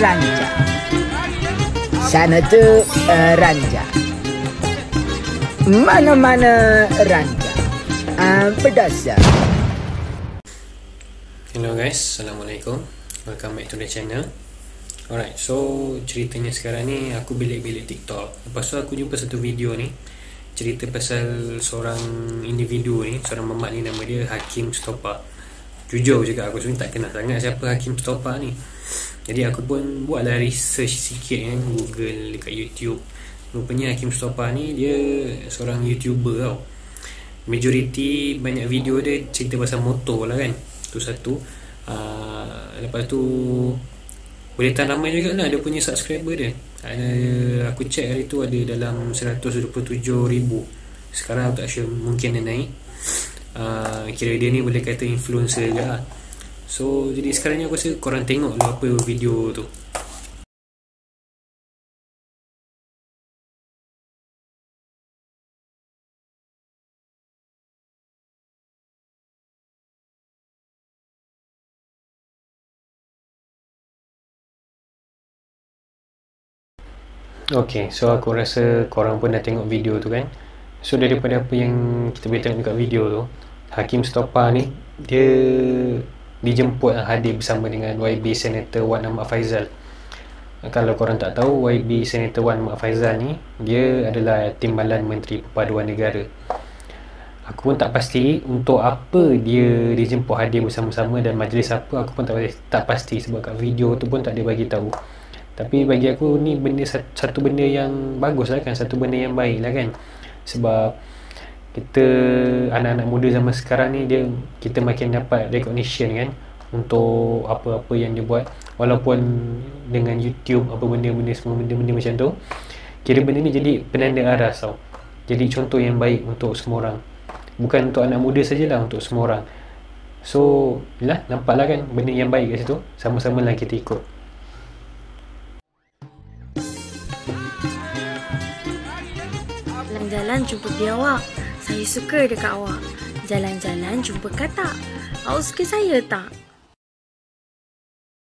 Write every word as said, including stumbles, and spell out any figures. ranca, sana tuh uh, ranca, mana-mana ranca, uh, pedas ya. Hello guys, assalamualaikum, welcome back to the channel. Alright, so ceritanya sekarang ni aku bilik-bilik TikTok. Lepas tu aku jumpa satu video ni, cerita pasal seorang individu ni, seorang mamak ni, nama dia Haqiem Stopa. Jujur juga aku sebenarnya tak kenal sangat siapa Haqiem Stopa ni. Jadi aku pun buatlah research sikit kan, Google dekat YouTube. Rupanya Haqiem Stopa ni dia seorang YouTuber tau. Majoriti banyak video dia cerita pasal motor lah kan. Tu satu. Uh, lepas tu boleh tak ramai juga lah dia punya subscriber dia. Ada, aku check hari tu ada dalam seratus dua puluh tujuh ribu. Sekarang aku tak sure, mungkin dia naik. uh, Kira dia ni boleh kata influencer juga lah. So jadi sekarang ni aku rasa korang tengok lah apa video tu. Ok, so aku rasa korang pun dah tengok video tu kan. So daripada apa yang kita boleh tengok dekat video tu, Haqiem Stopa ni dia dijemput hadir bersama dengan Y B Senator Wan Ahmad Faizal. Kalau korang tak tahu, Y B Senator Wan Ahmad Faizal ni dia adalah Timbalan Menteri Perpaduan Negara. Aku pun tak pasti untuk apa dia dijemput hadir bersama-sama dan majlis apa, aku pun tak, tak pasti sebab kat video tu pun tak ada bagi tahu. Tapi bagi aku ni benda satu benda yang bagus lah kan, satu benda yang baik lah kan. Sebab kita anak-anak muda zaman sekarang ni dia, kita makin dapat recognition kan untuk apa-apa yang dia buat. Walaupun dengan YouTube apa benda-benda, semua benda-benda macam tu, kira benda ni jadi penanda arah tau. Jadi contoh yang baik untuk semua orang, bukan untuk anak muda sajalah, untuk semua orang. So lah, nampak lah kan benda yang baik kat situ, sama-sama lah kita ikut. Jalan jumpa dia awak, saya suka dekat awak. Jalan-jalan jumpa katak, awak suka saya tak?